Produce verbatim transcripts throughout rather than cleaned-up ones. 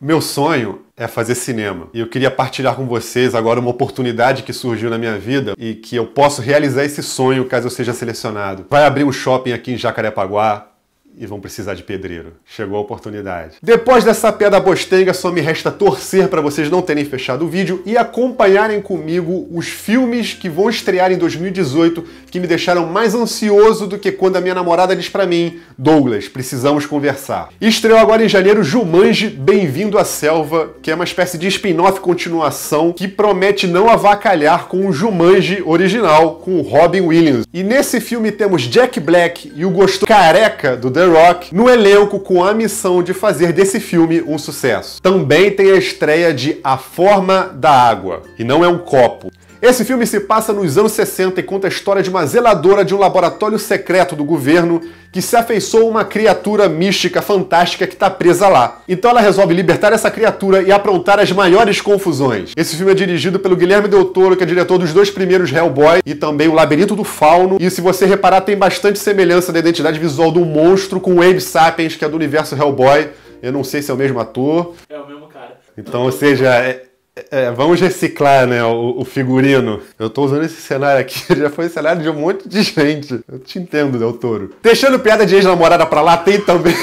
Meu sonho é fazer cinema. E eu queria partilhar com vocês agora uma oportunidade que surgiu na minha vida e que eu posso realizar esse sonho caso eu seja selecionado. Vai abrir um shopping aqui em Jacarepaguá e vão precisar de pedreiro. Chegou a oportunidade. Depois dessa piada bostenga, só me resta torcer para vocês não terem fechado o vídeo e acompanharem comigo os filmes que vão estrear em dois mil e dezoito que me deixaram mais ansioso do que quando a minha namorada diz para mim: Douglas, precisamos conversar. Estreou agora em janeiro Jumanji, Bem-vindo à Selva, que é uma espécie de spin-off continuação que promete não avacalhar com o Jumanji original, com o Robin Williams. E nesse filme temos Jack Black e o gostoso careca do Dan Rock no elenco com a missão de fazer desse filme um sucesso. Também tem a estreia de A Forma da Água, e não é um copo. Esse filme se passa nos anos sessenta e conta a história de uma zeladora de um laboratório secreto do governo que se afeiçoou a uma criatura mística fantástica que está presa lá. Então ela resolve libertar essa criatura e aprontar as maiores confusões. Esse filme é dirigido pelo Guilherme Del Toro, que é diretor dos dois primeiros Hellboy e também O Labirinto do Fauno. E se você reparar, tem bastante semelhança da identidade visual do monstro com o Abe Sapiens, que é do universo Hellboy. Eu não sei se é o mesmo ator. É o mesmo cara. Então, ou seja... É... É, vamos reciclar, né, o, o figurino. Eu tô usando esse cenário aqui, já foi cenário de um monte de gente. Eu te entendo, Del Toro. Deixando piada de ex-namorada pra lá, tem também...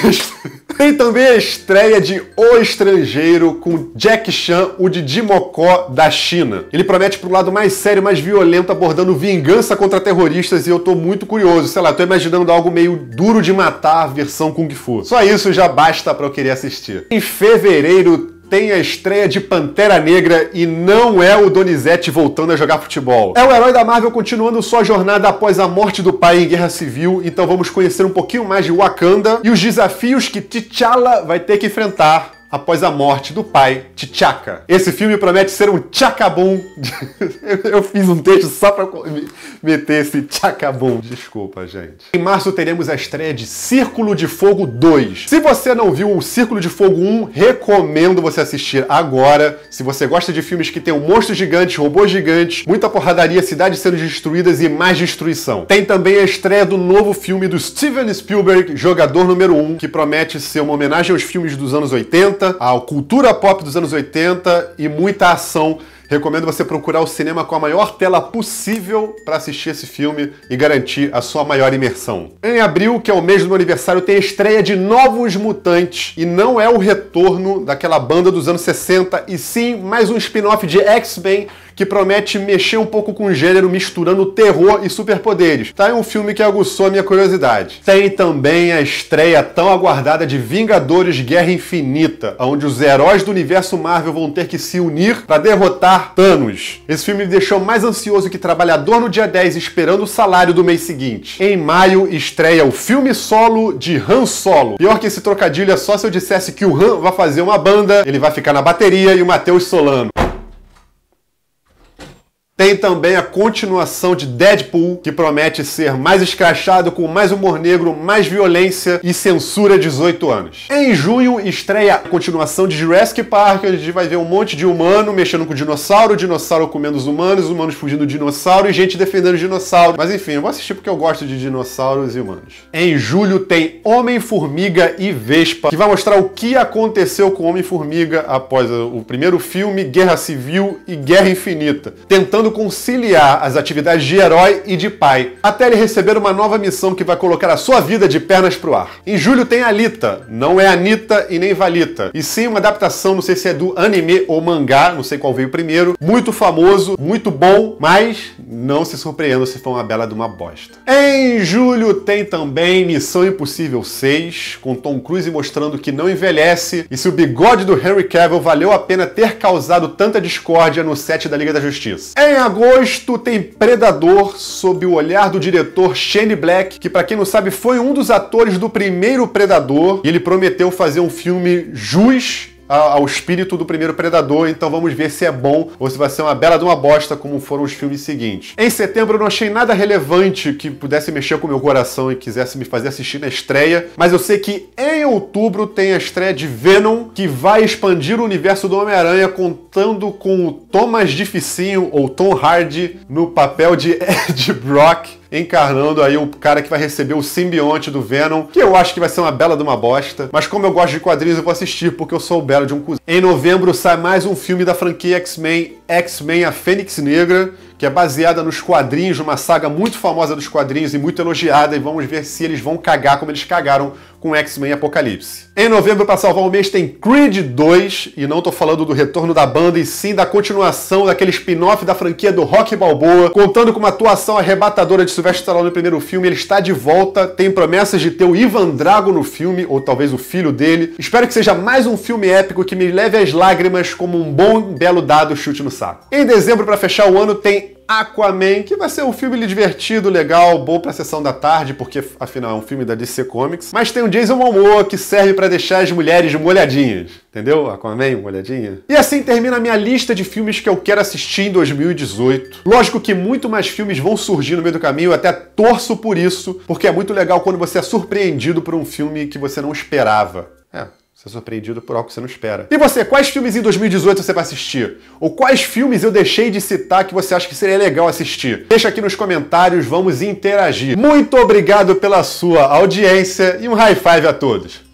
tem também a estreia de O Estrangeiro, com Jack Chan, o de Jimokó da China. Ele promete pro lado mais sério, mais violento, abordando vingança contra terroristas, e eu tô muito curioso. Sei lá, tô imaginando algo meio Duro de Matar, versão Kung Fu. Só isso já basta pra eu querer assistir. Em fevereiro, tem a estreia de Pantera Negra, e não é o Donizete voltando a jogar futebol. É o herói da Marvel continuando sua jornada após a morte do pai em Guerra Civil, então vamos conhecer um pouquinho mais de Wakanda e os desafios que T'Challa vai ter que enfrentar após a morte do pai, T'Chaka. Esse filme promete ser um tchacabum. Eu fiz um texto só pra meter esse tchacabum. Desculpa, gente. Em março teremos a estreia de Círculo de Fogo dois. Se você não viu o Círculo de Fogo um, recomendo você assistir agora. Se você gosta de filmes que tem um monstro gigante, robôs gigantes, muita porradaria, cidades sendo destruídas e mais destruição. Tem também a estreia do novo filme do Steven Spielberg, Jogador Número um, que promete ser uma homenagem aos filmes dos anos oitenta, a cultura pop dos anos oitenta e muita ação. Recomendo você procurar o cinema com a maior tela possível para assistir esse filme e garantir a sua maior imersão. Em abril, que é o mês do meu aniversário, tem a estreia de Novos Mutantes, e não é o retorno daquela banda dos anos sessenta, e sim mais um spin-off de X-Men que promete mexer um pouco com o gênero, misturando terror e superpoderes. Tá, é um filme que aguçou a minha curiosidade. Tem também a estreia tão aguardada de Vingadores Guerra Infinita, onde os heróis do universo Marvel vão ter que se unir para derrotar Thanos. Esse filme me deixou mais ansioso que trabalhador no dia dez, esperando o salário do mês seguinte. Em maio, estreia o filme solo de Han Solo. Pior que esse trocadilho é só se eu dissesse que o Han vai fazer uma banda, ele vai ficar na bateria e o Matheus Solano. Tem também a continuação de Deadpool, que promete ser mais escrachado, com mais humor negro, mais violência e censura dezoito anos. Em junho, estreia a continuação de Jurassic Park, onde a gente vai ver um monte de humano mexendo com dinossauro, dinossauro comendo os humanos, humanos fugindo de dinossauro e gente defendendo dinossauro. Mas enfim, eu vou assistir porque eu gosto de dinossauros e humanos. Em julho tem Homem-Formiga e Vespa, que vai mostrar o que aconteceu com Homem-Formiga após o primeiro filme, Guerra Civil e Guerra Infinita, tentando conciliar as atividades de herói e de pai, até ele receber uma nova missão que vai colocar a sua vida de pernas pro ar. Em julho tem Alita, não é Anitta e nem Valita, e sim uma adaptação, não sei se é do anime ou mangá, não sei qual veio primeiro, muito famoso, muito bom, mas não se surpreendam se for uma bela de uma bosta. Em julho tem também Missão Impossível seis, com Tom Cruise mostrando que não envelhece, e se o bigode do Henry Cavill valeu a pena ter causado tanta discórdia no set da Liga da Justiça. Em Em agosto tem Predador, sob o olhar do diretor Jack Black, que, pra quem não sabe, foi um dos atores do primeiro Predador, e ele prometeu fazer um filme jus ao espírito do primeiro Predador, então vamos ver se é bom ou se vai ser uma bela de uma bosta, como foram os filmes seguintes. Em setembro eu não achei nada relevante que pudesse mexer com o meu coração e quisesse me fazer assistir na estreia, mas eu sei que em outubro tem a estreia de Venom, que vai expandir o universo do Homem-Aranha, contando com o Thomas Dificinho, ou Tom Hardy, no papel de Ed Brock, encarnando aí o cara que vai receber o simbionte do Venom, que eu acho que vai ser uma bela de uma bosta, mas como eu gosto de quadrinhos eu vou assistir, porque eu sou o belo de um cuzão. Em novembro sai mais um filme da franquia X-Men, X-Men A Fênix Negra, que é baseada nos quadrinhos, uma saga muito famosa dos quadrinhos e muito elogiada, e vamos ver se eles vão cagar como eles cagaram com X-Men Apocalipse. Em novembro, para salvar o mês, tem Creed dois, e não tô falando do retorno da banda, e sim da continuação daquele spin-off da franquia do Rocky Balboa, contando com uma atuação arrebatadora de Sylvester Stallone no primeiro filme. Ele está de volta, tem promessas de ter o Ivan Drago no filme, ou talvez o filho dele. Espero que seja mais um filme épico que me leve às lágrimas como um bom belo dado chute no saco. Em dezembro, para fechar o ano, tem Aquaman, que vai ser um filme divertido, legal, bom pra sessão da tarde, porque afinal é um filme da D C Comics. Mas tem o Jason Momoa, que serve pra deixar as mulheres molhadinhas. Entendeu? Aquaman, molhadinha. E assim termina a minha lista de filmes que eu quero assistir em dois mil e dezoito. Lógico que muito mais filmes vão surgir no meio do caminho, eu até torço por isso, porque é muito legal quando você é surpreendido por um filme que você não esperava. É. Você é surpreendido por algo que você não espera. E você, quais filmes em dois mil e dezoito você vai assistir? Ou quais filmes eu deixei de citar que você acha que seria legal assistir? Deixa aqui nos comentários, vamos interagir. Muito obrigado pela sua audiência e um high five a todos.